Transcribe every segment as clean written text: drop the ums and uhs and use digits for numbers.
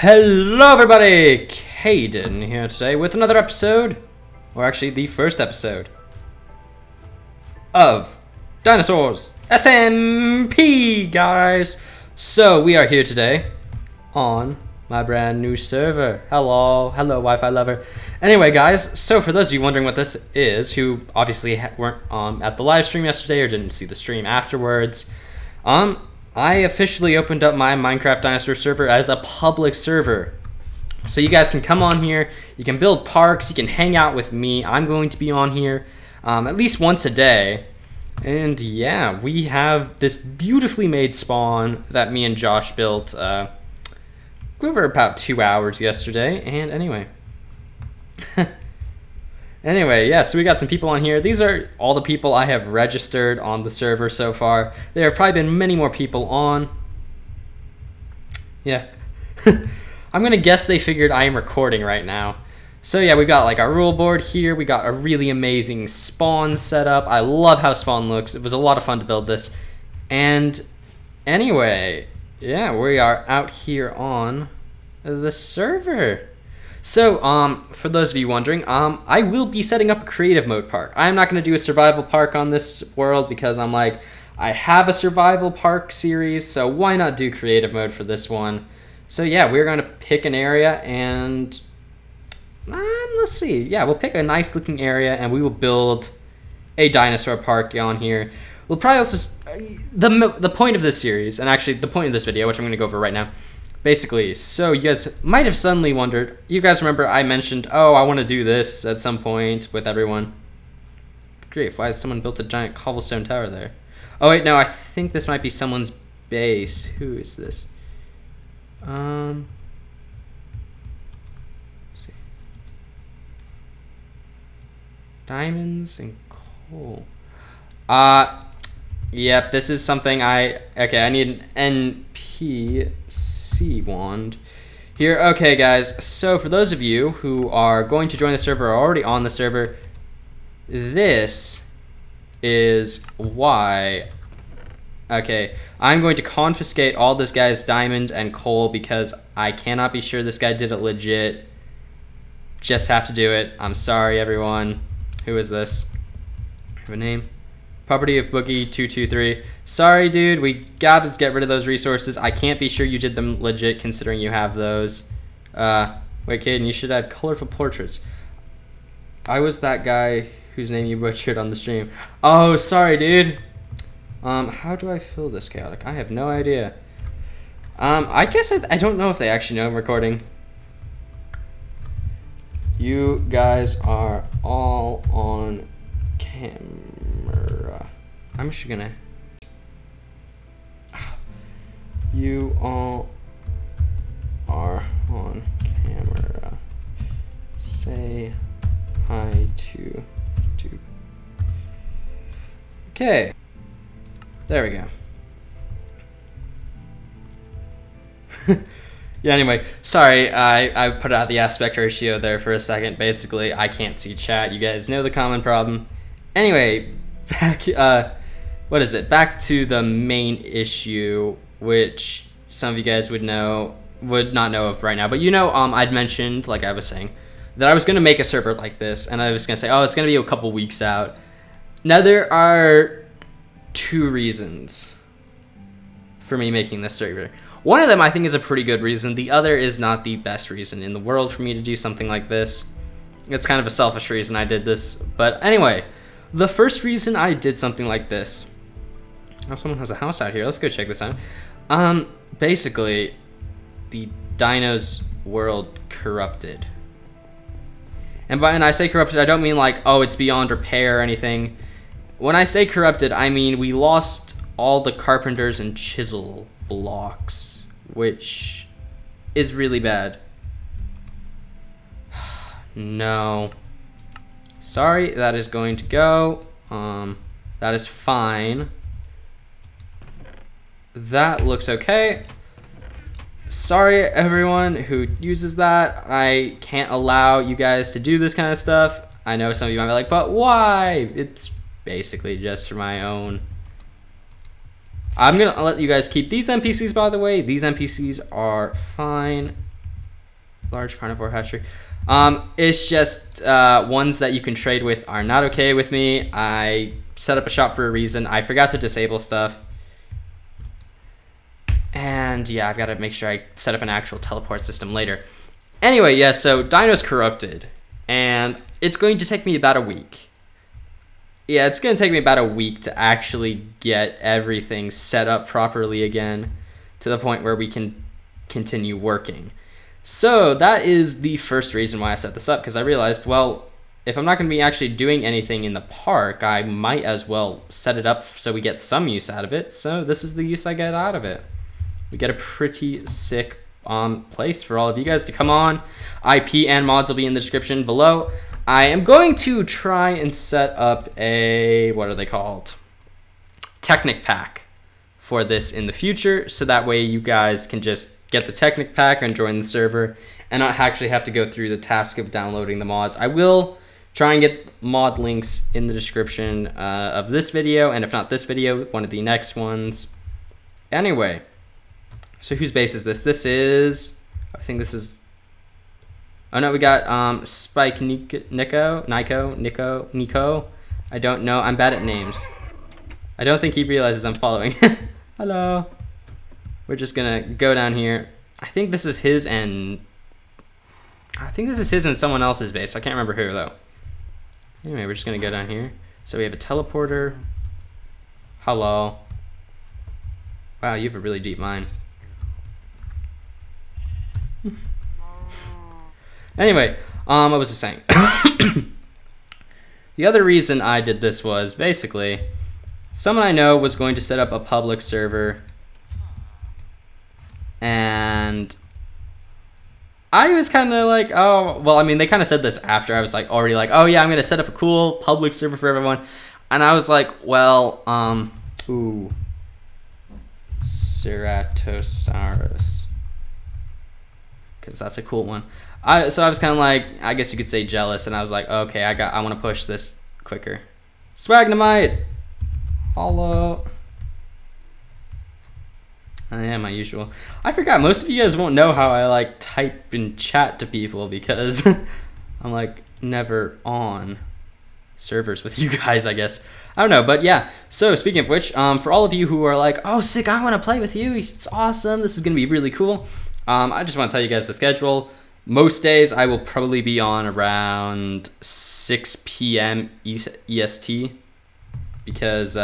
Hello everybody, Caden here today with another episode, or actually the first episode, of Dinosaurs SMP, guys. So we are here today on my brand new server. Hello Wi-Fi Lover. Anyway guys, so for those of you wondering what this is, who obviously weren't at the live stream yesterday or didn't see the stream afterwards, I officially opened up my Minecraft Dinosaur server as a public server. So you guys can come on here, you can build parks, you can hang out with me. I'm going to be on here at least once a day. And yeah, we have this beautifully made spawn that me and Josh built over about 2 hours yesterday. And anyway. Anyway, yeah, so we got some people on here. These are all the people I have registered on the server so far. There have probably been many more people on. Yeah. I'm gonna guess they figured I am recording right now. So yeah, we've got like our rule board here. We got a really amazing spawn set up. I love how spawn looks. It was a lot of fun to build this. And anyway, yeah, we are out here on the server. So, for those of you wondering, I will be setting up a creative mode park. I'm not going to do a survival park on this world because I'm like, I have a survival park series, so why not do creative mode for this one? So yeah, we're going to pick an area and, let's see. Yeah, we'll pick a nice looking area and we will build a dinosaur park on here. We'll probably also, the point of this series, and actually the point of this video, which I'm going to go over right now, basically, so you guys might have suddenly wondered, you guys remember I mentioned, oh, I want to do this at some point with everyone. Grief, why has someone built a giant cobblestone tower there? Oh wait, no, I think this might be someone's base. Who is this? Let's see. Diamonds and coal. Yep, this is something I need an NPC wand here. Okay guys, so for those of you who are going to join the server or already on the server, this is why. Okay, I'm going to confiscate all this guy's diamond and coal because I cannot be sure this guy did it legit. Just have to do it. I'm sorry everyone. Who is this? I have a name. Property of Boogie223. Sorry, dude, we gotta get rid of those resources. I can't be sure you did them legit considering you have those. Wait, Caden, you should add colorful portraits. I was that guy whose name you butchered on the stream. Oh, sorry, dude. How do I fill this chaotic? I have no idea. I guess I don't know if they actually know I'm recording. You guys are all on camera. I'm just gonna. You all are on camera. Say hi to YouTube. Okay. There we go. Yeah, anyway, sorry, I put out the aspect ratio there for a second. Basically, I can't see chat. You guys know the common problem. Anyway, back, back to the main issue, which some of you guys would not know of right now, but you know, I'd mentioned, like I was saying, that I was gonna make a server like this, and I was gonna say, oh, it's gonna be a couple weeks out. Now there are two reasons for me making this server. One of them I think is a pretty good reason, the other is not the best reason in the world for me to do something like this. It's kind of a selfish reason I did this, but anyway. The first reason I did something like this. Oh, someone has a house out here. Let's go check this out. Basically, the dinos world corrupted. And when I say corrupted, I don't mean like, oh, it's beyond repair or anything. When I say corrupted, I mean we lost all the carpenters and chisel blocks, which is really bad. No. Sorry, that is going to go. That is fine. That looks okay. Sorry, everyone who uses that. I can't allow you guys to do this kind of stuff. I know some of you might be like, but why? It's basically just for my own. I'm gonna let you guys keep these NPCs, by the way. These NPCs are fine. large carnivore hatchery. It's just ones that you can trade with are not okay with me. I set up a shop for a reason. I forgot to disable stuff. And yeah, I've got to make sure I set up an actual teleport system later. Anyway, yeah, so Dino's corrupted. And it's going to take me about a week. Yeah, it's going to take me about a week to actually get everything set up properly again to the point where we can continue working. So that is the first reason why I set this up, because I realized, well, if I'm not going to be actually doing anything in the park, I might as well set it up so we get some use out of it. So this is the use I get out of it. We get a pretty sick place for all of you guys to come on. IP and mods will be in the description below. I am going to try and set up a, what are they called? Technic pack for this in the future, so that way you guys can just get the Technic pack and join the server and not actually have to go through the task of downloading the mods. I will try and get mod links in the description of this video, and if not this video, one of the next ones. Anyway, so whose base is this? This is, I think this is, oh no, we got Spike Nico. I don't know, I'm bad at names. I don't think he realizes I'm following. Hello. We're just gonna go down here. I think this is his and... I think this is his and someone else's base. I can't remember who, though. Anyway, we're just gonna go down here. So we have a teleporter. Hello. Wow, you have a really deep mine. Anyway, what was I saying? The other reason I did this was, basically, someone I know was going to set up a public server, and I was kind of like, oh, well, I mean, they kind of said this after I was like already like, oh yeah, I'm gonna set up a cool public server for everyone, and I was like, well, ooh, Ceratosaurus, because that's a cool one. So I was kind of like, I guess you could say jealous, and I was like, okay, I want to push this quicker. Swagnamite, hello. I am my usual. I forgot, most of you guys won't know how I like type in chat to people because I'm like never on servers with you guys, I guess. I don't know, but yeah. So speaking of which, for all of you who are like, oh sick, I wanna play with you, it's awesome, this is gonna be really cool. I just wanna tell you guys the schedule. Most days I will probably be on around 6 PM EST because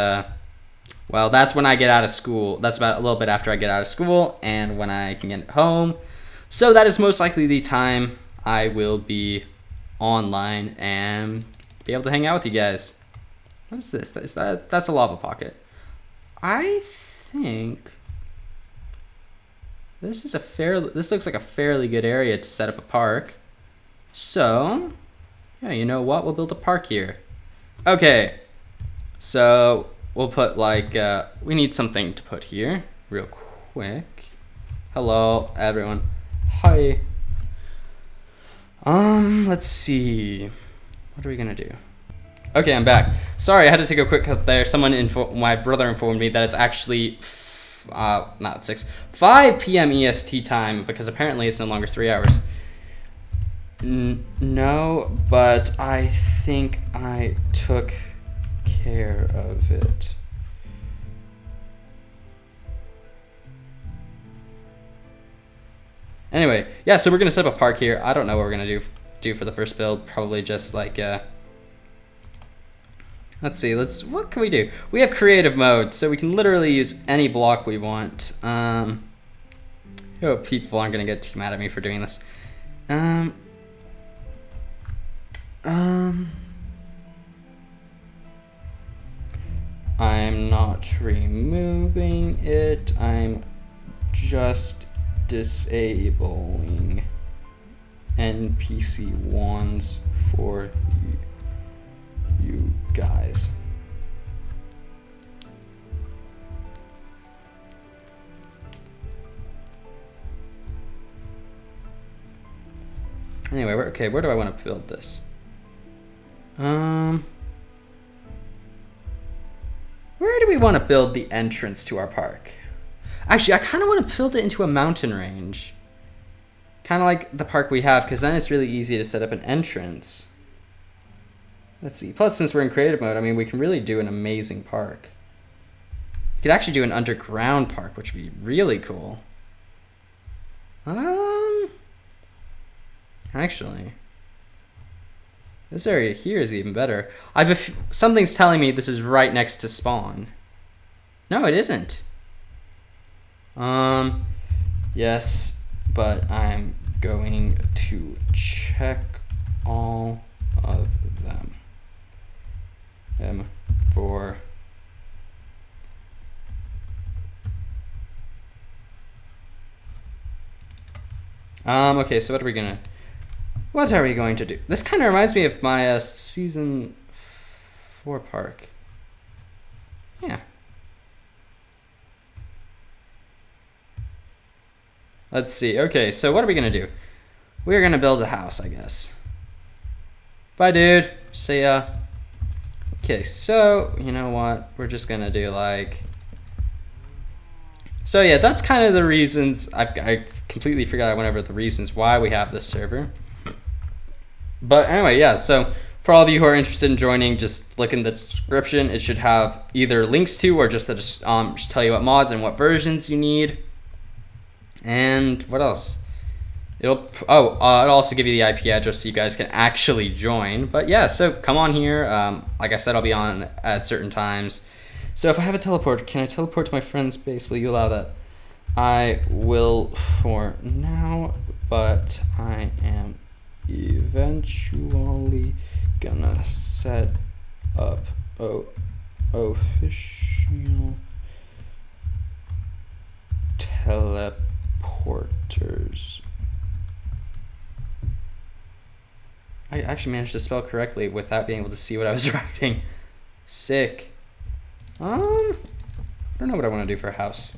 well, that's when I get out of school. That's about a little bit after I get out of school and when I can get home. So that is most likely the time I will be online and be able to hang out with you guys. What is this? Is that, that's a lava pocket. I think this is a fairly, this looks like a fairly good area to set up a park. So yeah, you know what? We'll build a park here. Okay, so we'll put like, we need something to put here real quick. Hello, everyone. Hi. Let's see. What are we gonna do? Okay, I'm back. Sorry, I had to take a quick cut there. Someone my brother informed me that it's actually not 5 PM EST time because apparently it's no longer 3 hours. No, but I think I took care of it. Anyway, yeah, so we're gonna set up a park here. I don't know what we're gonna do for the first build. Probably just like, let's see, what can we do? We have creative mode, so we can literally use any block we want. Oh, people aren't gonna get too mad at me for doing this. I'm not removing it, I'm just disabling NPC ones for you guys. Anyway, okay, where do I want to build this? Where do we want to build the entrance to our park? Actually, I kind of want to build it into a mountain range. Kind of like the park we have, because then it's really easy to set up an entrance. Let's see. Plus, since we're in creative mode, I mean, we can really do an amazing park. We could actually do an underground park, which would be really cool. Actually, this area here is even better. Something's telling me this is right next to spawn. No, it isn't. Yes, but I'm going to check all of them for okay, so what are we going to do? This kind of reminds me of my season 4 park. Yeah. Let's see. Okay, so what are we gonna do? We're gonna build a house, I guess. Bye, dude. See ya. Okay, so you know what? We're just gonna do like. So yeah, that's kind of the reasons. I completely forgot I went over the reasons why we have this server. But anyway, yeah. So for all of you who are interested in joining, just look in the description. It should have either links to or just that should tell you what mods and what versions you need. And what else? It'll also give you the IP address so you guys can actually join. But yeah, so come on here. Like I said, I'll be on at certain times. So if I have a teleport, can I teleport to my friend's base? Will you allow that? I will for now, but I am eventually gonna set up official teleport. Porters. I actually managed to spell correctly without being able to see what I was writing. Sick. I don't know what I want to do for a house.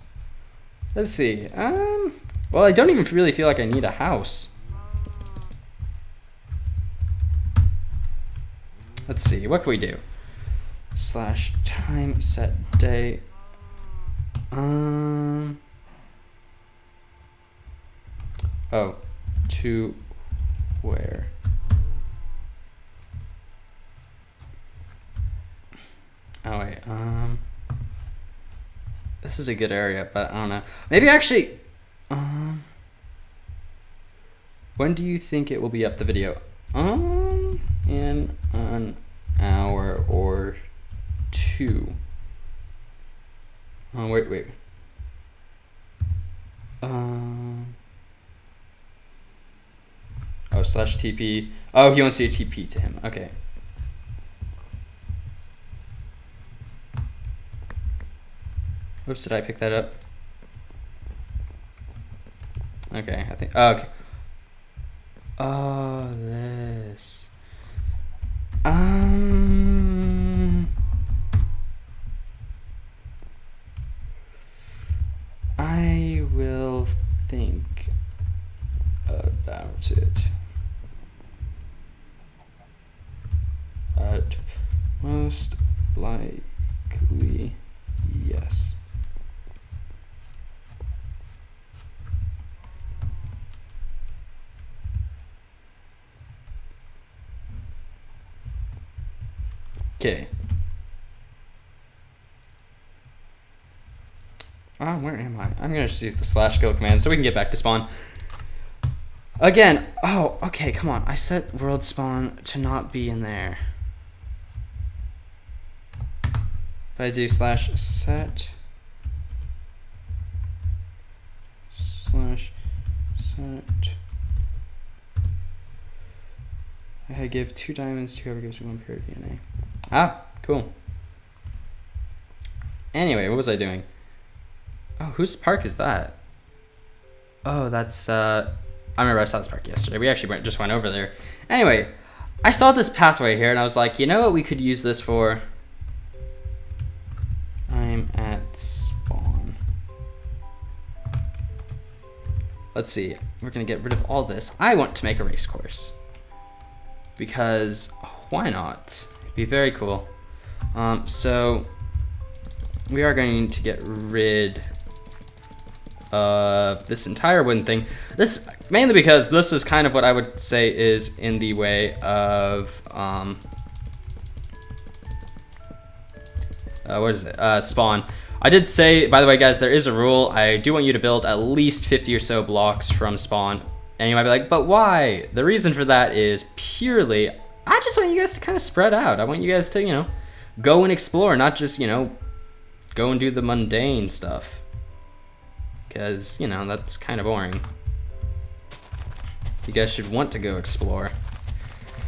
Let's see. Well, I don't even really feel like I need a house. Let's see. What can we do? Slash time set day. Oh, to where? Oh wait, this is a good area, but I don't know. Maybe actually, when do you think it will be up the video? In an hour or two. Oh, wait. Oh, slash TP. Oh, he wants you to TP to him. Okay. Oops, did I pick that up? Okay, I think. Oh, okay. Oh, this. I will think about it. Most likely, yes. Okay. Where am I? I'm gonna just use the slash kill command so we can get back to spawn. Again, oh, okay, come on. I set world spawn to not be in there. If I do slash set slash set, I give 2 diamonds to whoever gives me 1 pair of DNA. Ah, cool. Anyway, what was I doing? Oh, whose park is that? Oh, that's I remember I saw this park yesterday. We actually just went over there. Anyway, I saw this pathway here and I was like, you know what we could use this for? I'm at spawn. Let's see. We're gonna get rid of all this. I want to make a race course because why not? It'd be very cool. So we are going to get rid this entire wooden thing. This mainly because this is kind of what I would say is in the way of spawn. I did say, by the way, guys, there is a rule. I do want you to build at least 50 or so blocks from spawn. And you might be like, but why? The reason for that is purely, I just want you guys to kind of spread out. I want you guys to, you know, go and explore, not just, you know, go and do the mundane stuff. Because, you know, that's kind of boring. You guys should want to go explore.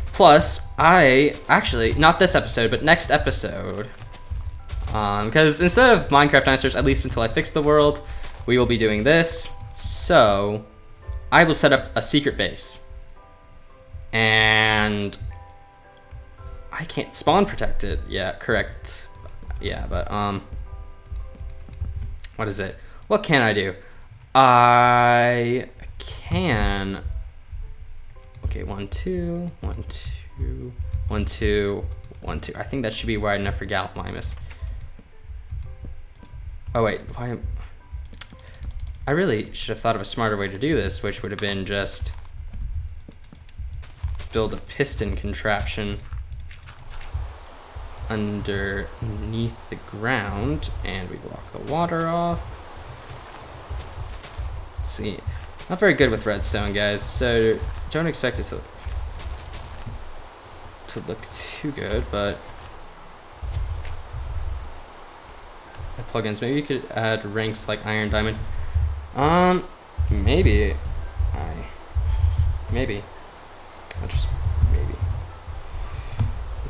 Plus, I actually, not this episode, but next episode, because instead of Minecraft Dinosaurs, at least until I fix the world, we will be doing this. So I will set up a secret base. And I can't spawn protect it. Yeah, correct. Yeah, but what is it? What can I do? I can, okay, 1, 2, 1, 2, 1, 2, 1, 2. I think that should be wide enough for Gallimimus. Oh wait, why am, I really should have thought of a smarter way to do this, which would have been just build a piston contraption underneath the ground, and we block the water off. Let's see, not very good with redstone, guys, so don't expect it to look too good, but plugins. Maybe you could add ranks like iron, diamond. Maybe. Maybe. Let's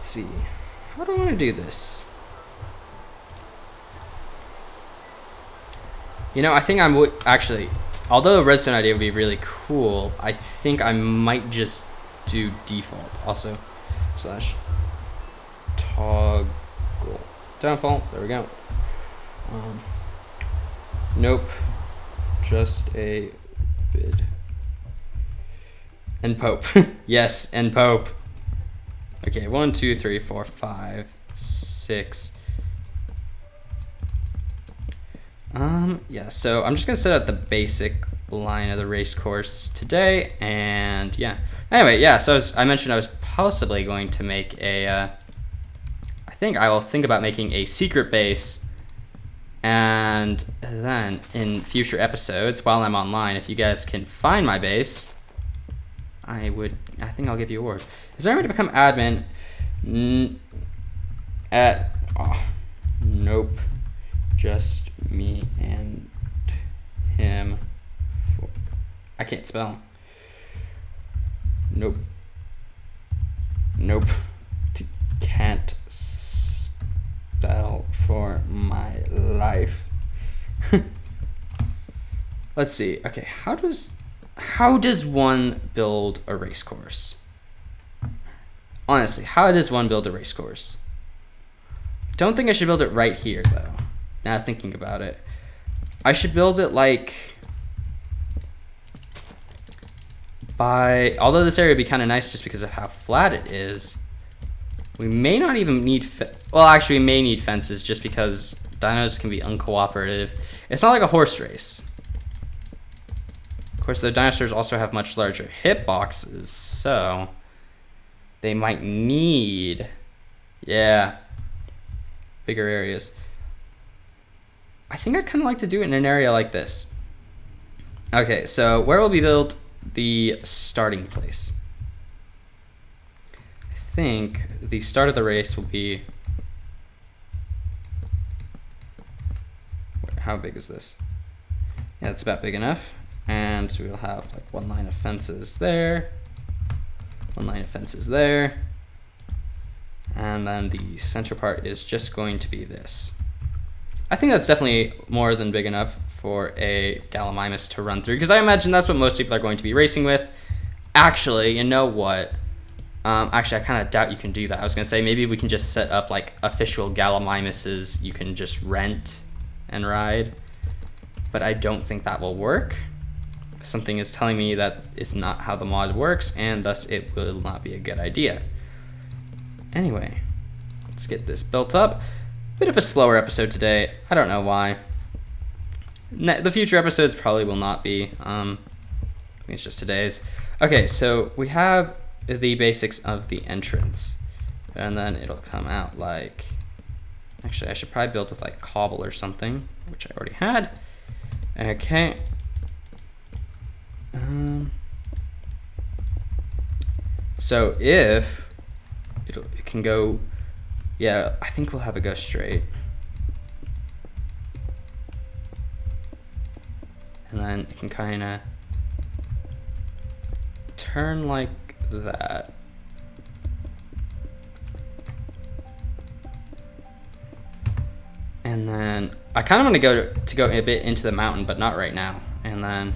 see. How do I want to do this? You know, I think I'm actually, although the redstone idea would be really cool, I think I might just do default. Also, slash toggle downfall. There we go. Nope, just a vid. And Pope. Yes, and Pope. Okay, 1, 2, 3, 4, 5, 6. Yeah, so I'm just gonna set out the basic line of the race course today, and yeah. Anyway, yeah, so as I mentioned, I was possibly going to make a, I think I will think about making a secret base. And then in future episodes, while I'm online, if you guys can find my base, I think I'll give you a word. Is there a way to become admin? Nope. Just me and him. I can't spell. Nope. Nope. Can't spell for my life. Let's see. Okay, how does one build a race course? Honestly, how does one build a race course? Don't think I should build it right here though. Now thinking about it, I should build it like by, although this area would be kind of nice just because of how flat it is. We may not even need, well, actually we may need fences just because dinos can be uncooperative. It's not like a horse race. Of course, the dinosaurs also have much larger hitboxes, so they might need, yeah, bigger areas. I think I'd kind of like to do it in an area like this. Okay, so where will we build the starting place? I think the start of the race will be, how big is this? Yeah, it's about big enough. And we'll have like one line of fences there, one line of fences there. And then the center part is just going to be this. I think that's definitely more than big enough for a Gallimimus to run through, because I imagine that's what most people are going to be racing with. Actually, you know what? Actually, I kind of doubt you can do that. I was gonna say maybe we can just set up like official Gallimimuses you can just rent and ride, but I don't think that will work. Something is telling me that is not how the mod works, and thus it will not be a good idea. Anyway, let's get this built up. Bit of a slower episode today. I don't know why. The future episodes probably will not be. I mean, it's just today's. Okay, so we have the basics of the entrance, and then it'll come out like, actually I should probably build with like cobble or something, which I already had. Okay. So if it can go, yeah, I think we'll have it go straight. And then it can kind of turn like that. And then I kind of want to go a bit into the mountain, but not right now. And then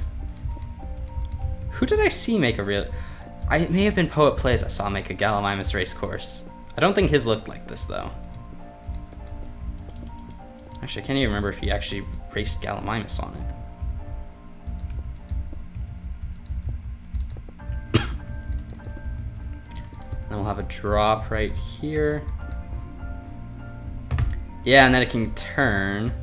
who did I see make a real? It may have been Poet Plays I saw make a Gallimimus race course. I don't think his looked like this though. Actually, I can't even remember if he actually raced Gallimimus on it. Then we'll have a drop right here. Yeah, and then it can turn.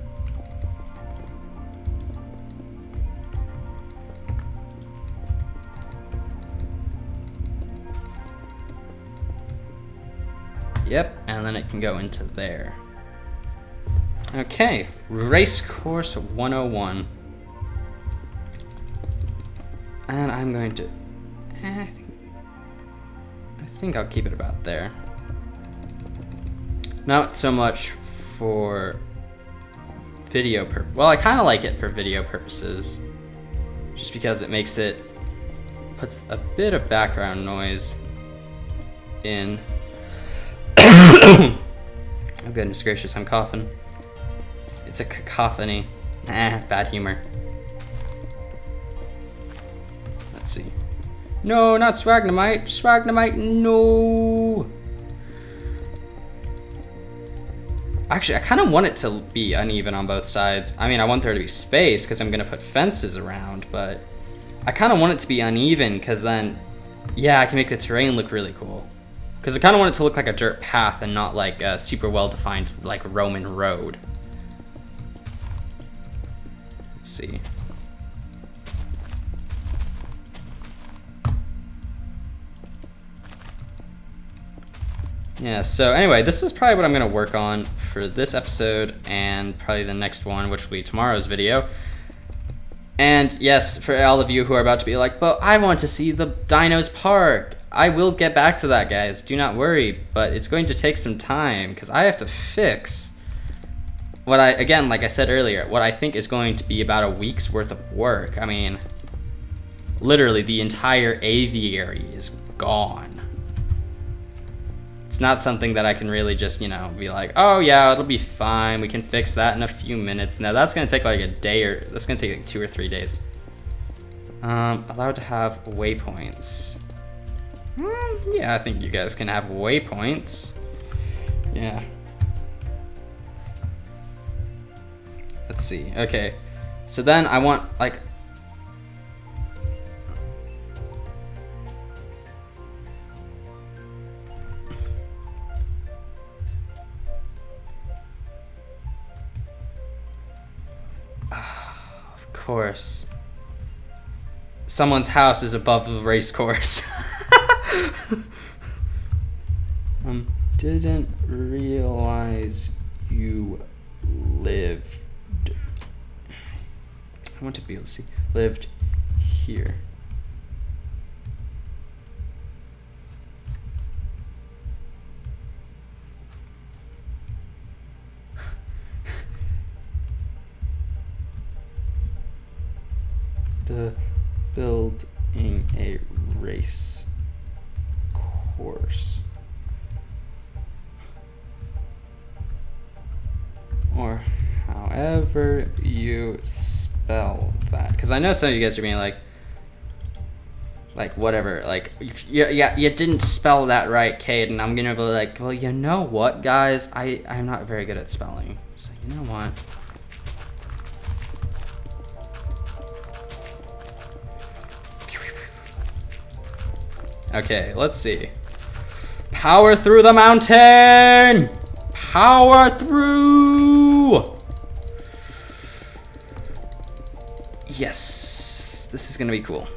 Yep, and then it can go into there. Okay, race course 101. And I'm going to, I think I'll keep it about there. Not so much for video purposes. Well, I kind of like it for video purposes, just because it makes it, puts a bit of background noise in. Oh goodness gracious, I'm coughing. It's a cacophony. Bad humor. Let's see. No, not Swagnamite. Swagnamite, no. Actually, I kind of want it to be uneven on both sides. I mean, I want there to be space because I'm going to put fences around, but I kind of want it to be uneven because then, yeah, I can make the terrain look really cool. Because I kind of want it to look like a dirt path and not like a super well-defined like Roman road. Let's see. Yeah, so anyway, this is probably what I'm going to work on for this episode and probably the next one, which will be tomorrow's video. And yes, for all of you who are about to be like, but I want to see the Dinos Park. I will get back to that, guys. Do not worry, but it's going to take some time because I have to fix what I, again, like I said earlier, what I think is going to be about a week's worth of work. I mean, literally the entire aviary is gone. It's not something that I can really just, you know, be like, oh yeah, it'll be fine. We can fix that in a few minutes. No, that's gonna take like a day or that's gonna take like 2 or 3 days. Allowed to have waypoints. Yeah, I think you guys can have waypoints. Yeah. Let's see, okay. So then I want like, course. Someone's house is above the race course. Didn't realize you lived. I want to be able to see. Lived here. Building a race course or however you spell that, because I know some of you guys are being like whatever, like yeah, you didn't spell that right, Cade, and I'm gonna be like, well, you know what, guys, I'm not very good at spelling, so you know what. Okay, let's see. Power through the mountain! Power through! Yes, this is gonna be cool.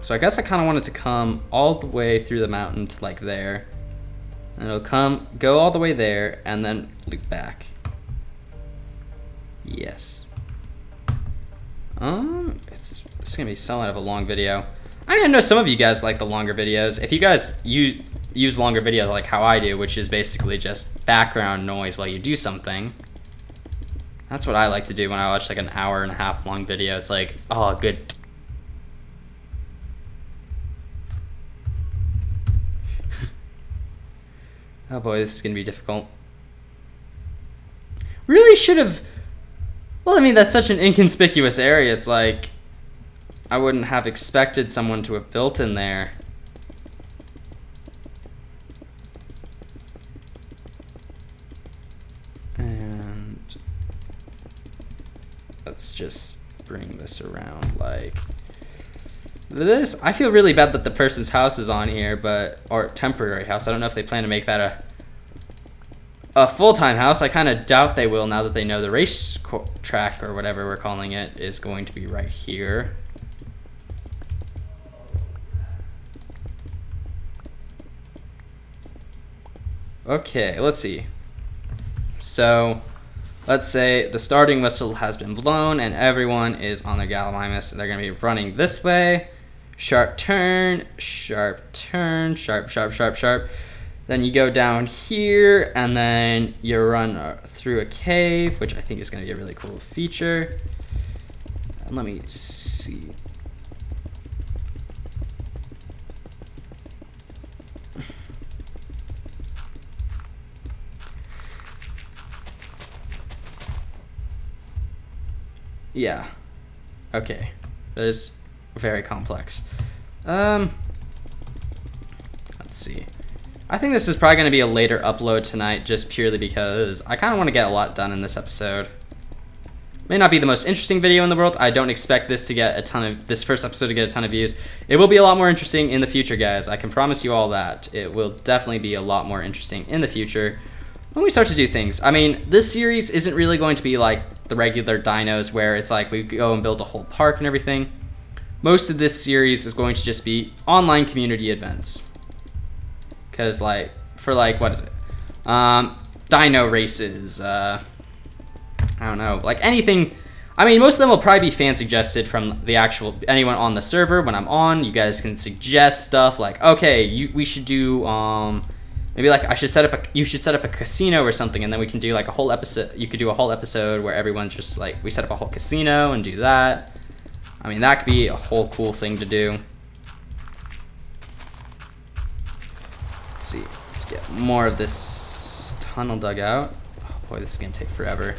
So I guess I kind of want it to come all the way through the mountain to like there. And it'll come, go all the way there and then loop back. Yes. It's gonna be somewhat of a long video. I know some of you guys like the longer videos. If you guys use longer videos like how I do, which is basically just background noise while you do something. That's what I like to do when I watch like an hour and a half long video. It's like, oh, good. Oh boy, this is gonna be difficult. Really should have, well, I mean, that's such an inconspicuous area. It's like, I wouldn't have expected someone to have built in there. And let's just bring this around like this. I feel really bad that the person's house is on here, but, or temporary house. I don't know if they plan to make that a full-time house. I kind of doubt they will now that they know the race track or whatever we're calling it is going to be right here. Okay, let's see. So let's say the starting whistle has been blown and everyone is on their Gallimimus. They're gonna be running this way. Sharp turn, sharp turn, sharp, sharp, sharp, sharp. Then you go down here and then you run through a cave, which I think is gonna be a really cool feature. And let me see. Yeah, okay, that is very complex. Let's see. I think this is probably gonna be a later upload tonight just purely because I kinda wanna get a lot done in this episode. May not be the most interesting video in the world. I don't expect this to get a ton of, this first episode to get a ton of views. It will be a lot more interesting in the future, guys. I can promise you all that. It will definitely be a lot more interesting in the future when we start to do things. I mean, this series isn't really going to be like the regular dinos where it's like we go and build a whole park and everything. Most of this series is going to just be online community events. Cause like, for like, what is it? Dino races, I don't know, like anything. I mean, most of them will probably be fan suggested from the actual, anyone on the server. When I'm on, you guys can suggest stuff like, okay, we should do, maybe like I should set up a, you should set up a casino or something, and then we can do like a whole episode. You could do a whole episode where everyone's just like, we set up a whole casino and do that. I mean, that could be a whole cool thing to do. Let's see, let's get more of this tunnel dug out. Oh boy, this is gonna take forever.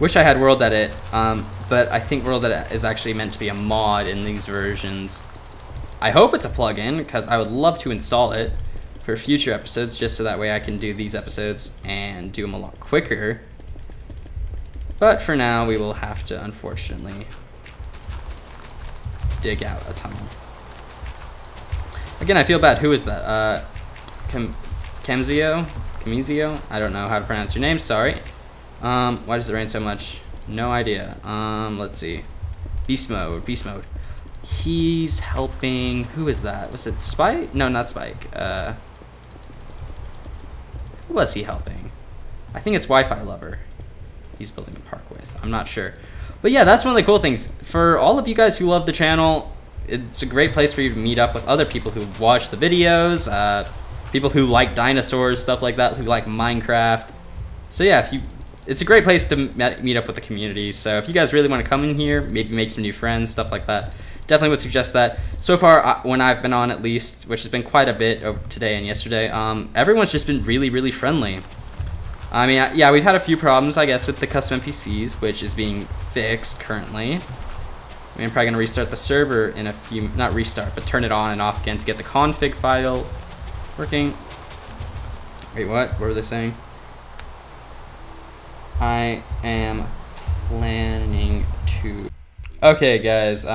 Wish I had World Edit, but I think World Edit is actually meant to be a mod in these versions. I hope it's a plugin because I would love to install it for future episodes, just so that way I can do these episodes and do them a lot quicker. But for now, we will have to, unfortunately, dig out a tunnel. Again, I feel bad. Who is that? Kemzio? Kemzio? I don't know how to pronounce your name, sorry. Why does it rain so much? No idea. Let's see. Beast mode, beast mode. He's helping, who is that? Was it Spike? No, not Spike. Who was he helping? I think it's Wi-Fi Lover he's building a park with. I'm not sure. But yeah, that's one of the cool things. For all of you guys who love the channel, it's a great place for you to meet up with other people who watch the videos, people who like dinosaurs, stuff like that, who like Minecraft. So yeah, if you, it's a great place to meet up with the community. So if you guys really want to come in here, maybe make some new friends, stuff like that, definitely would suggest that. So far, when I've been on at least, which has been quite a bit over today and yesterday, everyone's just been really, really friendly. I mean, yeah, we've had a few problems, I guess, with the custom NPCs, which is being fixed currently. I mean, I'm probably gonna restart the server in a few, not restart, but turn it on and off again to get the config file working. Wait, what were they saying? I am planning to, okay guys,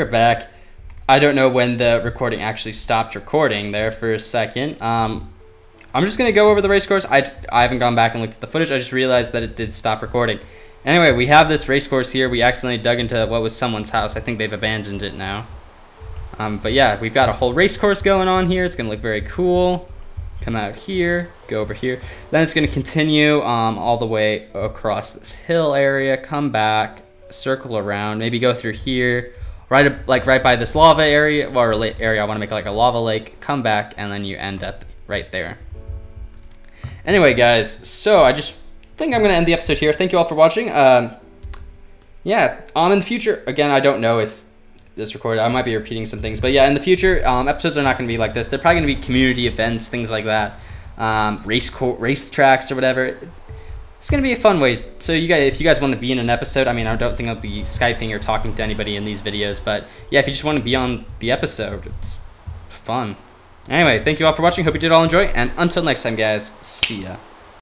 we're back. I don't know when the recording actually stopped recording there for a second. I'm just gonna go over the race course. I haven't gone back and looked at the footage. I just realized that it did stop recording. Anyway, we have this race course here. We accidentally dug into what was someone's house. I think they've abandoned it now. But yeah, we've got a whole race course going on here. It's gonna look very cool. Come out here, go over here. Then it's gonna continue all the way across this hill area, come back, circle around, maybe go through here, right by this lava area, or area I wanna make like a lava lake, come back, and then you end up right there. Anyway, guys, so I just think I'm gonna end the episode here. Thank you all for watching. Yeah, in the future, again, I don't know if this recorded, I might be repeating some things, but yeah, in the future, episodes are not going to be like this. They're probably going to be community events, things like that, race tracks or whatever. It's going to be a fun way. So you guys, if you guys want to be in an episode, I mean, I don't think I'll be Skyping or talking to anybody in these videos, but yeah, if you just want to be on the episode, it's fun. Anyway, thank you all for watching. Hope you did all enjoy, and until next time, guys, see ya.